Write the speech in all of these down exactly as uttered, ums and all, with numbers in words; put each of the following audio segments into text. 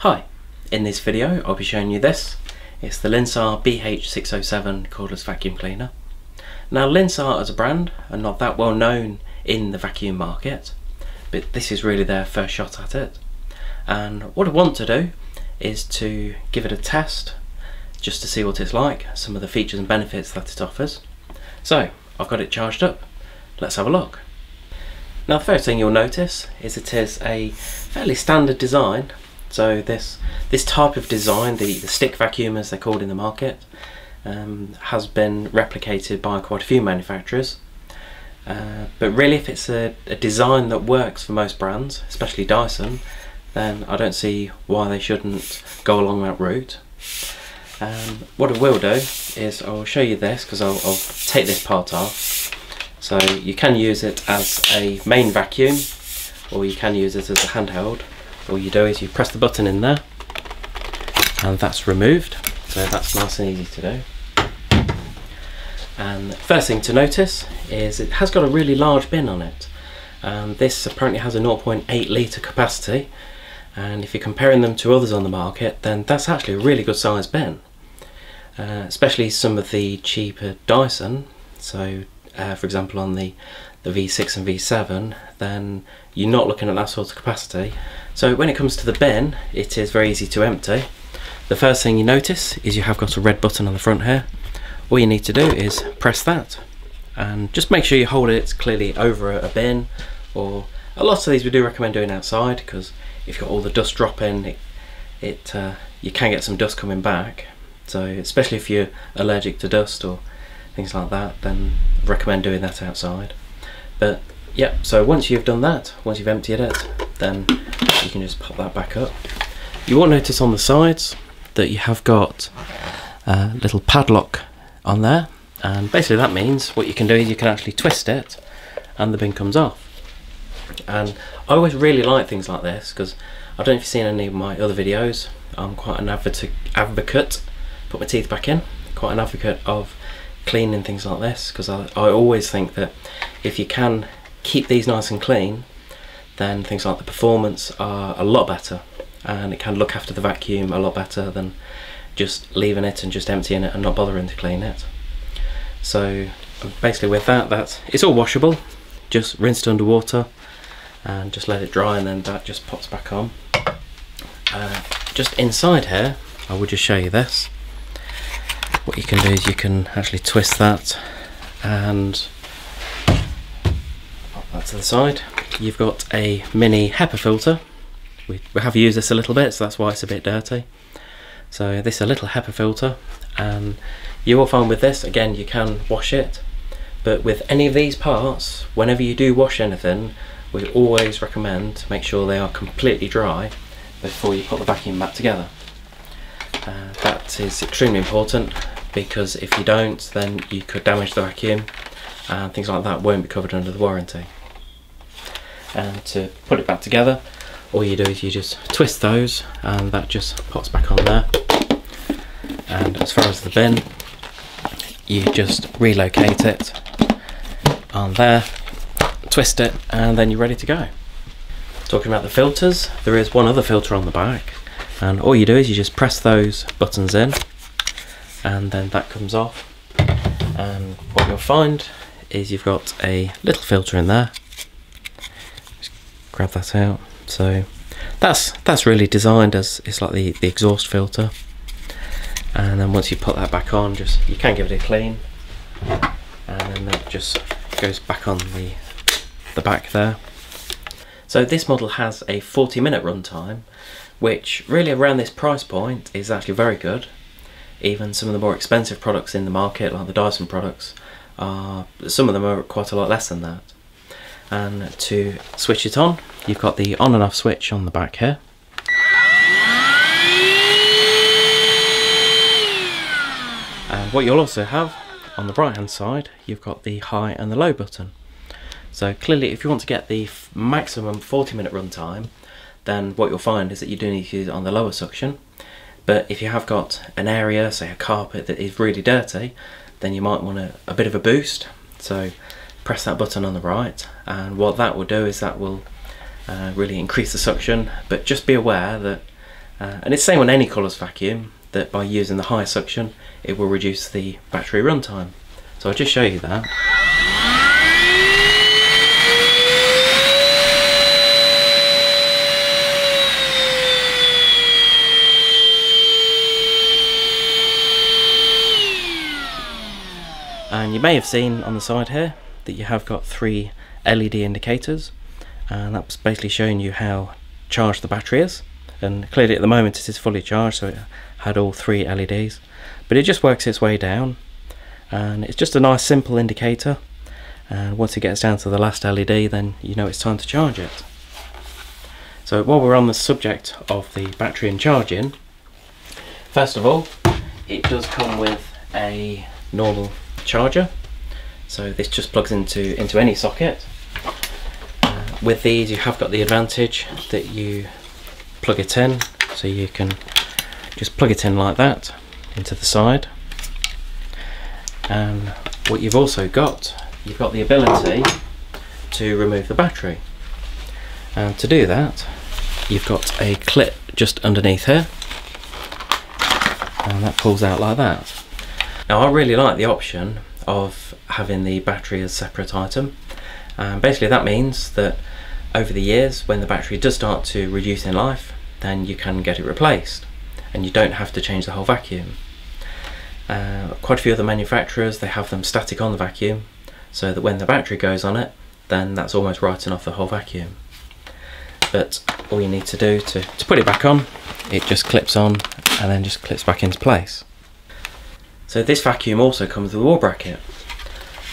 Hi, in this video I'll be showing you this. It's the Linsar B H six oh seven cordless vacuum cleaner. Now Linsar as a brand are not that well known in the vacuum market, but this is really their first shot at it. And what I want to do is to give it a test just to see what it's like, some of the features and benefits that it offers. So I've got it charged up, let's have a look. Now the first thing you'll notice is it is a fairly standard design. So this this type of design, the, the stick vacuum as they're called in the market, um, has been replicated by quite a few manufacturers. Uh, but really if it's a, a design that works for most brands, especially Dyson, then I don't see why they shouldn't go along that route. Um, what I will do is I'll show you this, because I'll, I'll take this part off. So you can use it as a main vacuum, or you can use it as a handheld. All you do is you press the button in there and that's removed, so that's nice and easy to do. And first thing to notice is it has got a really large bin on it, and this apparently has a zero point eight litre capacity, and if you're comparing them to others on the market, then that's actually a really good sized bin, uh, especially some of the cheaper Dyson. So uh, for example on the the V six and V seven, then you're not looking at that sort of capacity. So when it comes to the bin, it is very easy to empty. The first thing you notice is you have got a red button on the front here. All you need to do is press that, and just make sure you hold it clearly over a bin, or a lot of these we do recommend doing outside, because if you've got all the dust dropping, it, it uh, you can get some dust coming back. So especially if you're allergic to dust or things like that, then I recommend doing that outside. But yeah, so once you've done that, once you've emptied it, then you can just pop that back up. You will notice on the sides that you have got a little padlock on there, and basically that means what you can do is you can actually twist it and the bin comes off. And I always really like things like this, because I don't know if you've seen any of my other videos, I'm quite an advocate, put my teeth back in, quite an advocate of cleaning things like this, because I, I always think that if you can keep these nice and clean, then things like the performance are a lot better, and it can look after the vacuum a lot better than just leaving it and just emptying it and not bothering to clean it. So basically with that, that's, it's all washable, just rinse it under water and just let it dry, and then that just pops back on. Uh, just inside here, I will just show you this. What you can do is you can actually twist that and pop that to the side. You've got a mini HEPA filter. We, we have used this a little bit, so that's why it's a bit dirty. So this is a little HEPA filter, and you will find with this, again, you can wash it, but with any of these parts, whenever you do wash anything, we always recommend to make sure they are completely dry before you put the vacuum back together. Uh, that is extremely important, because if you don't, then you could damage the vacuum, and things like that won't be covered under the warranty. And to put it back together, all you do is you just twist those and that just pops back on there. And as far as the bin, you just relocate it on there, twist it, and then you're ready to go. Talking about the filters, there is one other filter on the back, and all you do is you just press those buttons in, and then that comes off, and what you'll find is you've got a little filter in there. Just grab that out. So that's that's really designed as, it's like the, the exhaust filter, and then once you put that back on, just you can give it a clean, and then that just goes back on the the back there. So this model has a forty minute runtime, which really around this price point is actually very good. Even some of the more expensive products in the market, like the Dyson products, are, some of them are quite a lot less than that. And to switch it on, you've got the on and off switch on the back here. And what you'll also have on the right hand side, you've got the high and the low button. So clearly if you want to get the maximum forty minute runtime, then what you'll find is that you do need to use it on the lower suction. But if you have got an area, say a carpet, that is really dirty, then you might want a, a bit of a boost. So press that button on the right, and what that will do is that will uh, really increase the suction. But just be aware that Uh, and it's the same on any collarless vacuum, that by using the high suction it will reduce the battery run time. So I'll just show you that. And you may have seen on the side here that you have got three L E D indicators, and that's basically showing you how charged the battery is. And clearly at the moment it is fully charged, so it had all three L E Ds, but it just works its way down, and it's just a nice simple indicator, and once it gets down to the last L E D then you know it's time to charge it. So while we're on the subject of the battery and charging, first of all it does come with a normal charger, so this just plugs into into any socket. Uh, with these you have got the advantage that you plug it in, so you can just plug it in like that into the side, and what you've also got, you've got the ability to remove the battery, and to do that you've got a clip just underneath here, and that pulls out like that. Now I really like the option of having the battery as a separate item, and basically that means that over the years when the battery does start to reduce in life then you can get it replaced and you don't have to change the whole vacuum. Uh, quite a few other manufacturers, they have them static on the vacuum so that when the battery goes on it then that's almost writing off the whole vacuum, but all you need to do to, to put it back on, it just clips on and then just clips back into place. So this vacuum also comes with a wall bracket,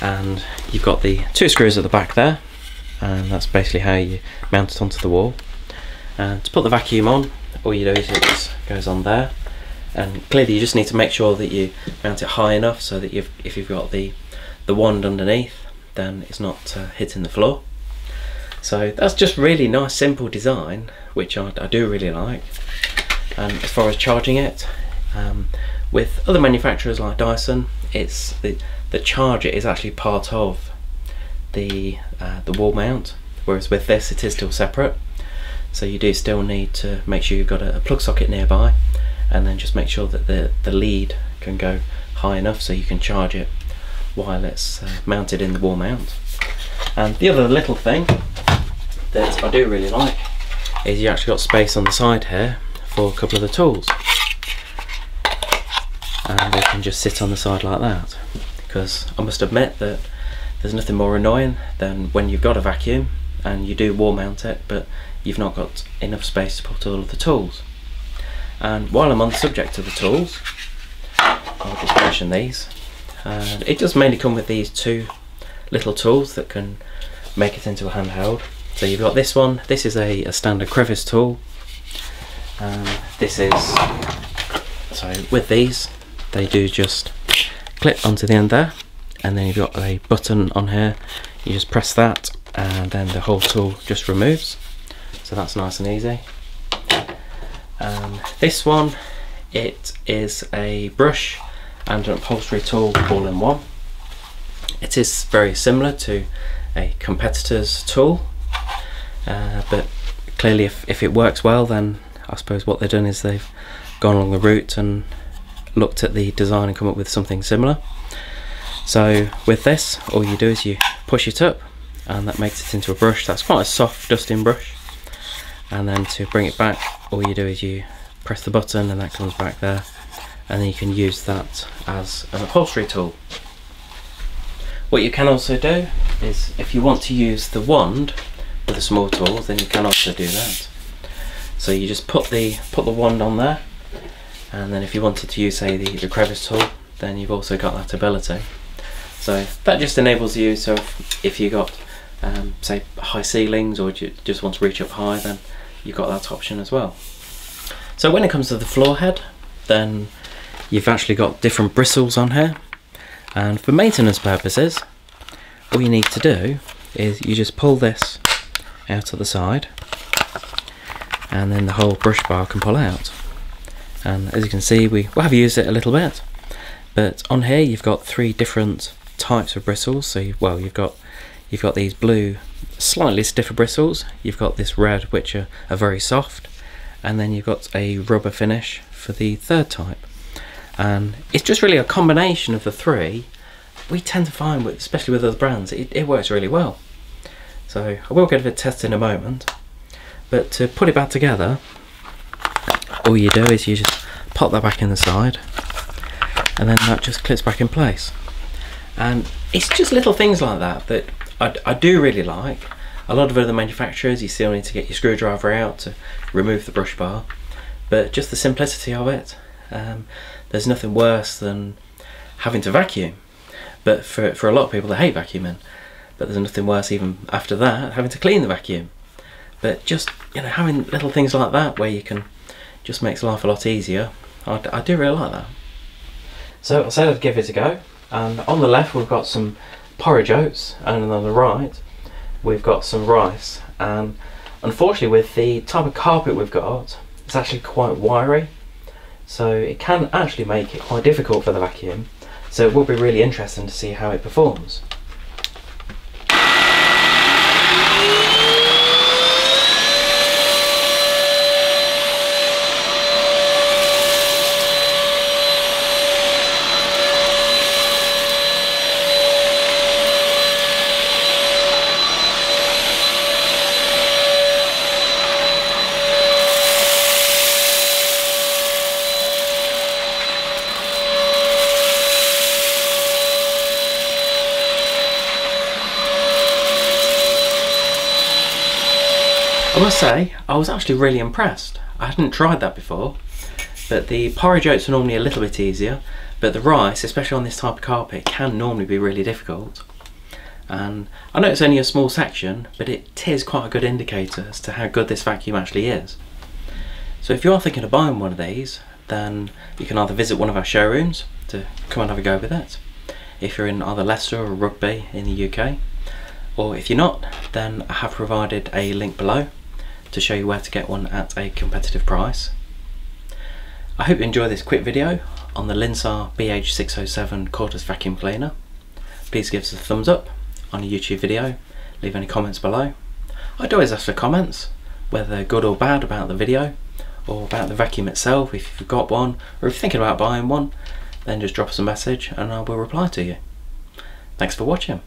and you've got the two screws at the back there, and that's basically how you mount it onto the wall. And to put the vacuum on, all you do is it just goes on there, and clearly you just need to make sure that you mount it high enough so that you've, if you've got the, the wand underneath then it's not uh, hitting the floor. So that's just really nice simple design, which I, I do really like. And as far as charging it, um, with other manufacturers like Dyson, it's the, the charger is actually part of the uh, the wall mount, whereas with this it is still separate, so you do still need to make sure you've got a, a plug socket nearby, and then just make sure that the, the lead can go high enough so you can charge it while it's uh, mounted in the wall mount. And the other little thing that I do really like is you actually got space on the side here for a couple of the tools, and they can just sit on the side like that, because I must admit that there's nothing more annoying than when you've got a vacuum and you do wall mount it but you've not got enough space to put all of the tools. And while I'm on the subject of the tools, I'll just mention these, and it does mainly come with these two little tools that can make it into a handheld. So you've got this one, this is a, a standard crevice tool, and this is, so with these they do just clip onto the end there, and then you've got a button on here, you just press that and then the whole tool just removes, so that's nice and easy. Um, this one, it is a brush and an upholstery tool all in one. It is very similar to a competitor's tool, uh, but clearly if, if it works well then I suppose what they've done is they've gone along the route and looked at the design and come up with something similar. So with this all you do is you push it up and that makes it into a brush. That's quite a soft dusting brush, and then to bring it back all you do is you press the button and that comes back there, and then you can use that as an upholstery tool. What you can also do is if you want to use the wand with the small tools then you can also do that. So you just put the put the wand on there, and then if you wanted to use say the, the crevice tool then you've also got that ability. So that just enables you, so if, if you got um, say high ceilings or you just want to reach up high then you've got that option as well. So when it comes to the floor head then you've actually got different bristles on here, and for maintenance purposes all you need to do is you just pull this out of the side and then the whole brush bar can pull out, and as you can see we have used it a little bit. But on here you've got three different types of bristles. So you, well, you've got you've got these blue, slightly stiffer bristles. You've got this red, which are, are very soft, and then you've got a rubber finish for the third type. And it's just really a combination of the three. We tend to find, with, especially with other brands, it, it works really well. So I will give it a test in a moment. But to put it back together, all you do is you just pop that back in the side, and then that just clips back in place. And it's just little things like that that I, I do really like. A lot of other manufacturers, you still need to get your screwdriver out to remove the brush bar, but just the simplicity of it, um, there's nothing worse than having to vacuum. But for, for a lot of people, they hate vacuuming, but there's nothing worse even after that, having to clean the vacuum. But just, you know, having little things like that where you can, just makes life a lot easier. I, I do really like that. So I said I'd give it a go. And on the left we've got some porridge oats, and on the right we've got some rice. And unfortunately, with the type of carpet we've got, it's actually quite wiry, so it can actually make it quite difficult for the vacuum. So it will be really interesting to see how it performs. I must say, I was actually really impressed. I hadn't tried that before, but the porridge oats are normally a little bit easier, but the rice, especially on this type of carpet, can normally be really difficult. And I know it's only a small section, but it is quite a good indicator as to how good this vacuum actually is. So if you are thinking of buying one of these, then you can either visit one of our showrooms to come and have a go with it, if you're in either Leicester or Rugby in the U K, or if you're not, then I have provided a link below to show you where to get one at a competitive price. I hope you enjoy this quick video on the Linsar B H six oh seven cordless vacuum cleaner. Please give us a thumbs up on a YouTube video, leave any comments below. I'd always ask for comments, whether they're good or bad about the video, or about the vacuum itself if you've got one, or if you're thinking about buying one, then just drop us a message and I will reply to you. Thanks for watching.